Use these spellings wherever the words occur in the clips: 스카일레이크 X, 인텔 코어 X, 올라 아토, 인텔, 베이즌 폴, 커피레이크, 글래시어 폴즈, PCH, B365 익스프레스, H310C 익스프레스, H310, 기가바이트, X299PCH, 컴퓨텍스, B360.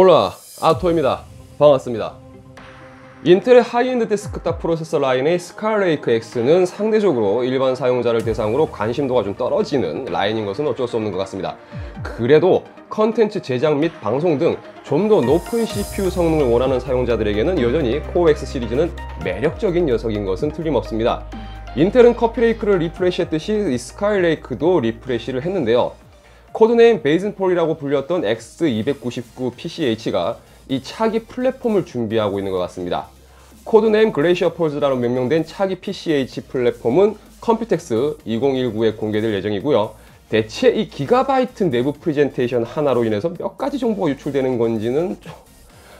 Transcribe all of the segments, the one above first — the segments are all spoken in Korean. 올라 아토입니다. 반갑습니다. 인텔의 하이엔드 데스크탑 프로세서 라인의 스카일레이크 X는 상대적으로 일반 사용자를 대상으로 관심도가 좀 떨어지는 라인인 것은 어쩔 수 없는 것 같습니다. 그래도 컨텐츠 제작 및 방송 등 좀 더 높은 CPU 성능을 원하는 사용자들에게는 여전히 코어 X 시리즈는 매력적인 녀석인 것은 틀림없습니다. 인텔은 커피레이크를 리프레시했듯이 이 스카일레이크도 리프레시를 했는데요. 코드네임 베이즌 폴이라고 불렸던 X299PCH가 이 차기 플랫폼을 준비하고 있는 것 같습니다. 코드네임 글래시어 폴즈라고 명명된 차기 PCH 플랫폼은 컴퓨텍스 2019에 공개될 예정이고요. 대체 이 기가바이트 내부 프레젠테이션 하나로 인해서 몇 가지 정보가 유출되는 건지는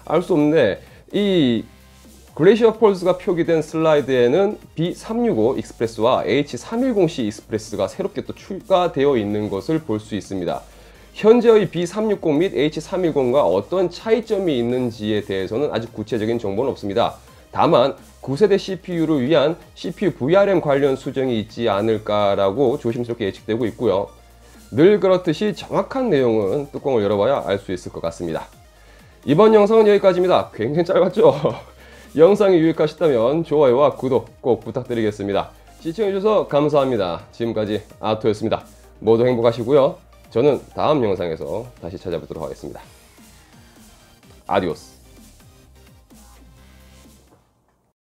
알 수 없는데, 이 글래시어 폴즈가 표기된 슬라이드에는 B365 익스프레스와 H310C 익스프레스가 새롭게 또 추가되어 있는 것을 볼 수 있습니다. 현재의 B360 및 H310과 어떤 차이점이 있는지에 대해서는 아직 구체적인 정보는 없습니다. 다만 9세대 CPU를 위한 CPU VRM 관련 수정이 있지 않을까라고 조심스럽게 예측되고 있고요. 늘 그렇듯이 정확한 내용은 뚜껑을 열어봐야 알 수 있을 것 같습니다. 이번 영상은 여기까지입니다. 굉장히 짧았죠? 영상이 유익하셨다면 좋아요와 구독 꼭 부탁드리겠습니다. 시청해주셔서 감사합니다. 지금까지 아토였습니다. 모두 행복하시고요. 저는 다음 영상에서 다시 찾아뵙도록 하겠습니다. 아디오스.